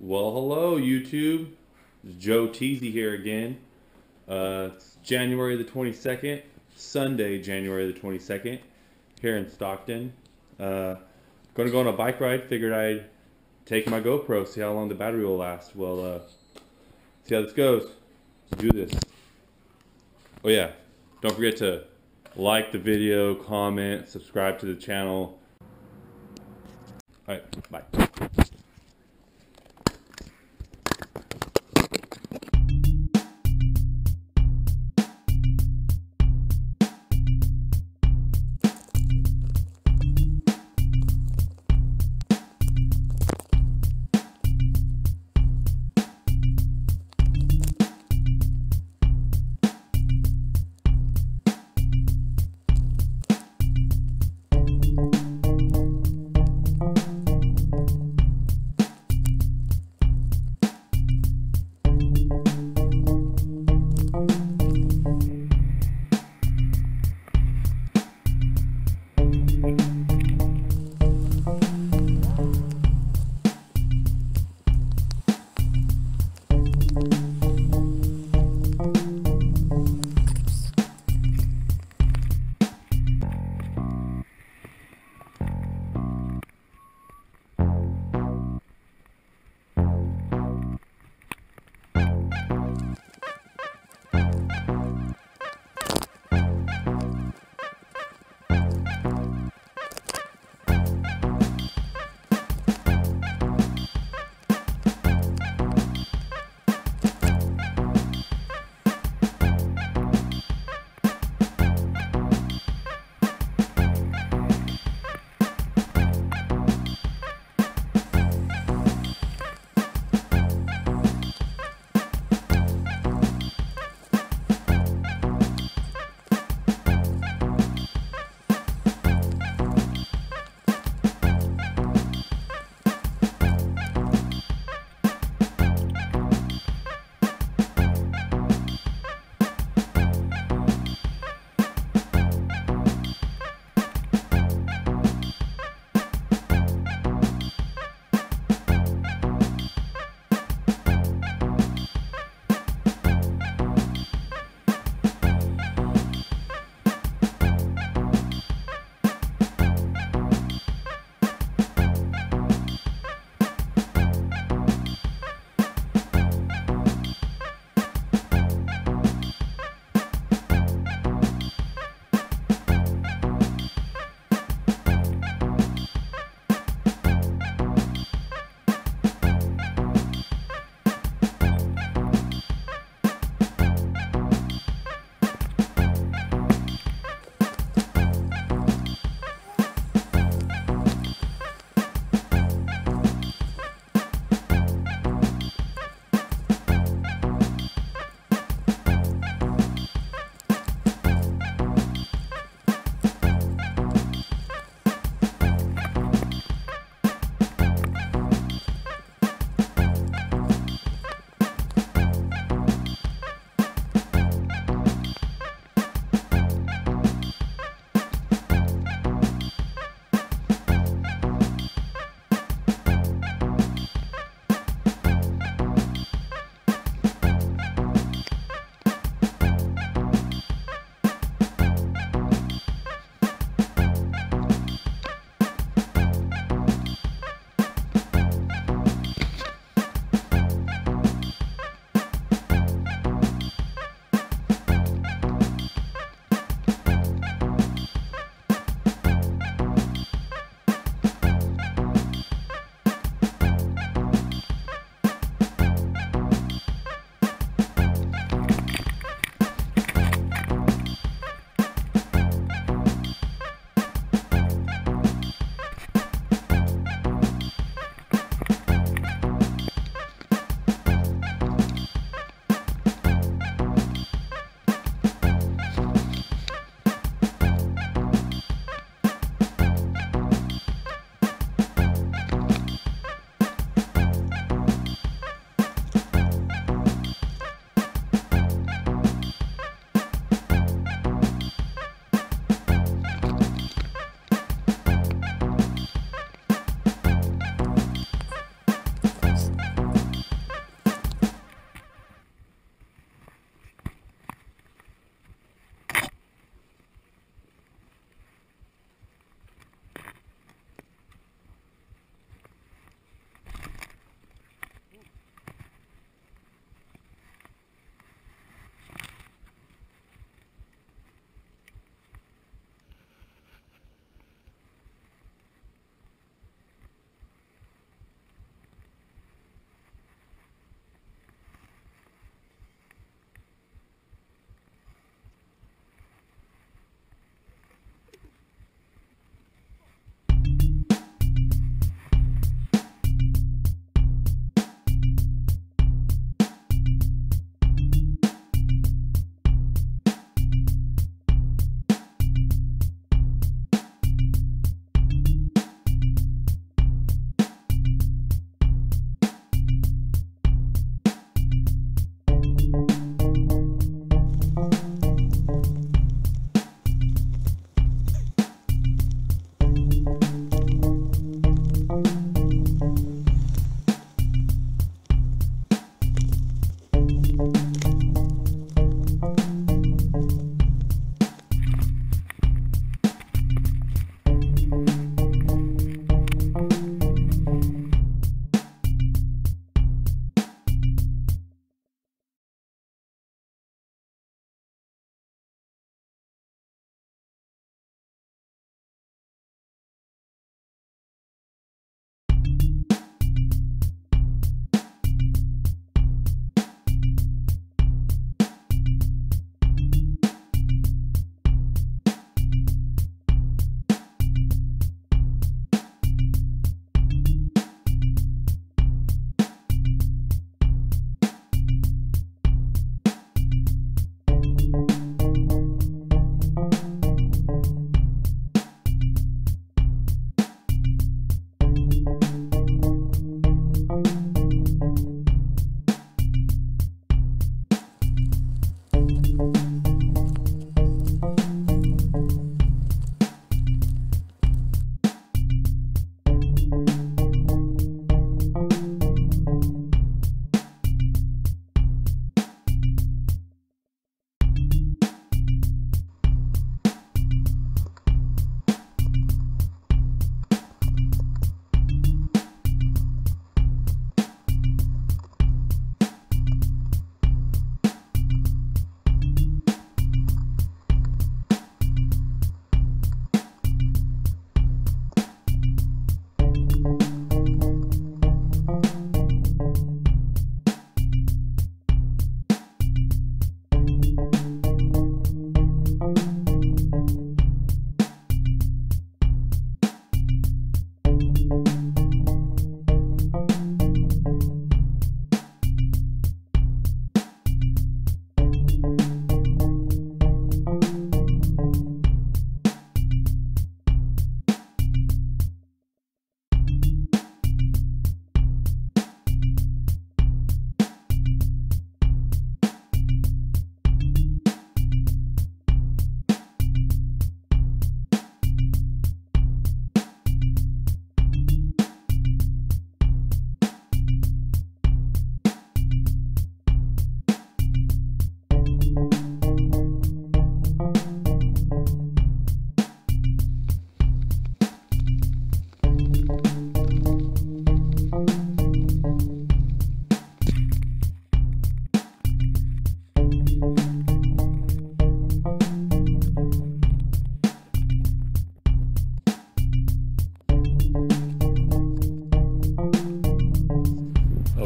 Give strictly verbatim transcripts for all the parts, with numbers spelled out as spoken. Well, hello YouTube. It's Joetzbz here again. Uh, it's January the twenty-second, Sunday, January the twenty-second, here in Stockton. Uh, gonna go on a bike ride. Figured I'd take my GoPro, see how long the battery will last. Well, uh, see how this goes. Let's do this. Oh yeah, don't forget to like the video, comment, subscribe to the channel. All right, bye.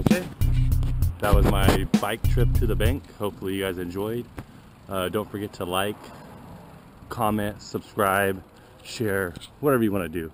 Okay, that was my bike trip to the bank. Hopefully you guys enjoyed. Uh, don't forget to like, comment, subscribe, share, whatever you want to do.